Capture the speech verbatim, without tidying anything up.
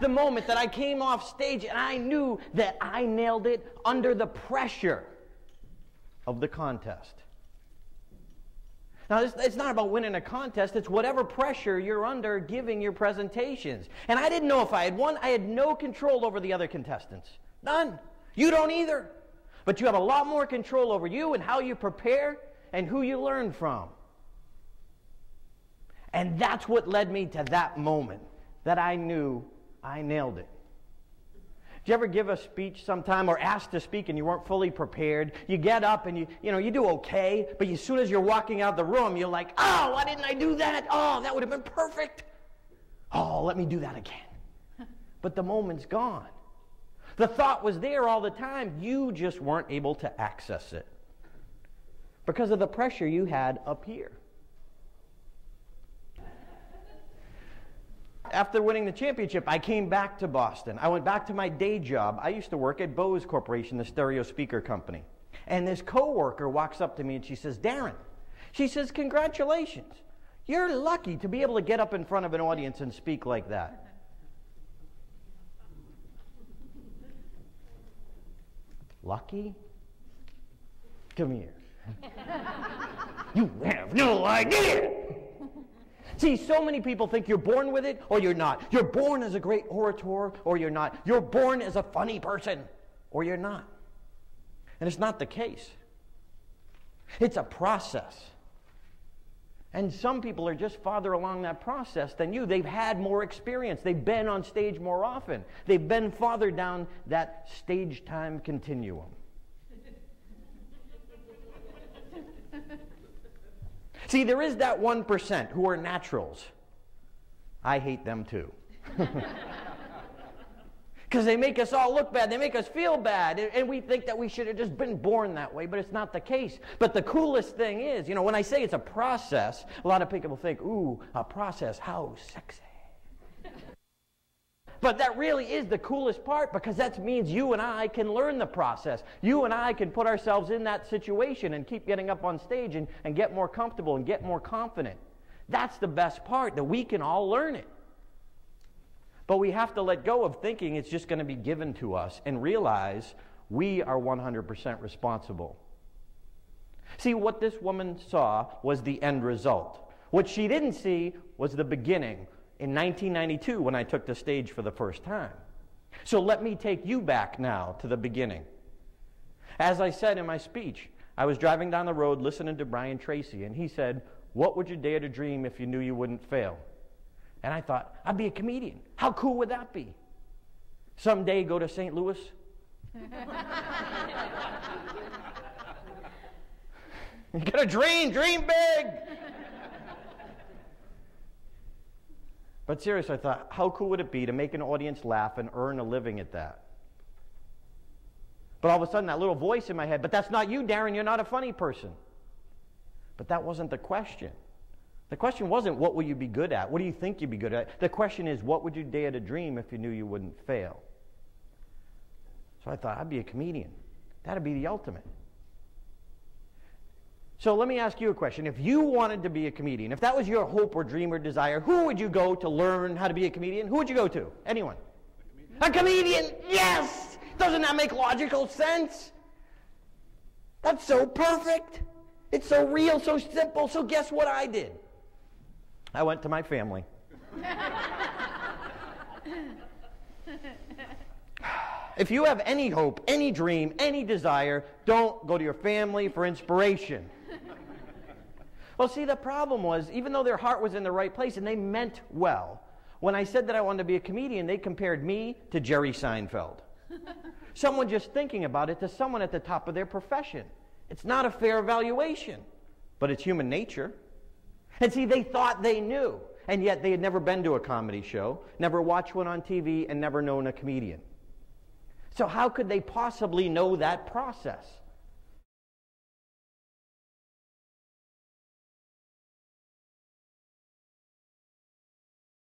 the moment that I came off stage and I knew that I nailed it under the pressure of the contest. Now, it's not about winning a contest. It's whatever pressure you're under giving your presentations. And I didn't know if I had won. I had no control over the other contestants. None. You don't either. But you have a lot more control over you and how you prepare and who you learn from. And that's what led me to that moment that I knew I nailed it. Did you ever give a speech sometime or asked to speak and you weren't fully prepared? You get up and you, you know, you do okay, but as soon as you're walking out the room, you're like, oh, why didn't I do that? Oh, that would have been perfect. Oh, let me do that again. But the moment's gone. The thought was there all the time. You just weren't able to access it because of the pressure you had up here. After winning the championship, I came back to Boston. I went back to my day job. I used to work at Bose Corporation, the stereo speaker company. And this coworker walks up to me and she says, Darren, she says, congratulations. You're lucky to be able to get up in front of an audience and speak like that. Lucky? Come here. You have no idea. See, so many people think you're born with it or you're not. You're born as a great orator or you're not. You're born as a funny person or you're not. And it's not the case. It's a process. And some people are just farther along that process than you. They've had more experience. They've been on stage more often. They've been farther down that stage time continuum. See, there is that one percent who are naturals. I hate them too. Because they make us all look bad. They make us feel bad. And we think that we should have just been born that way, but it's not the case. But the coolest thing is, you know, when I say it's a process, a lot of people think, ooh, a process, how sexy. But that really is the coolest part, because that means you and I can learn the process. You and I can put ourselves in that situation and keep getting up on stage and, and get more comfortable and get more confident. That's the best part, that we can all learn it. But we have to let go of thinking it's just going to be given to us and realize we are one hundred percent responsible. See, what this woman saw was the end result. What she didn't see was the beginning. In nineteen ninety-two, when I took the stage for the first time. So let me take you back now to the beginning. As I said in my speech, I was driving down the road listening to Brian Tracy, and he said, what would you dare to dream if you knew you wouldn't fail? And I thought, I'd be a comedian. How cool would that be? Someday go to Saint Louis. You gotta dream, dream big. But seriously, I thought, how cool would it be to make an audience laugh and earn a living at that? But all of a sudden, that little voice in my head, but that's not you, Darren, you're not a funny person. But that wasn't the question. The question wasn't, what will you be good at? What do you think you'd be good at? The question is, what would you dare to dream if you knew you wouldn't fail? So I thought, I'd be a comedian. That'd be the ultimate. So let me ask you a question. If you wanted to be a comedian, if that was your hope or dream or desire, who would you go to learn how to be a comedian? Who would you go to? Anyone? A comedian. A comedian! Yes! Doesn't that make logical sense? That's so perfect. It's so real, so simple. So guess what I did? I went to my family. If you have any hope, any dream, any desire, don't go to your family for inspiration. Well, see, the problem was, even though their heart was in the right place and they meant well, when I said that I wanted to be a comedian, they compared me to Jerry Seinfeld. Someone just thinking about it to someone at the top of their profession. It's not a fair evaluation, but it's human nature. And see, they thought they knew, and yet they had never been to a comedy show, never watched one on T V, and never known a comedian. So how could they possibly know that process?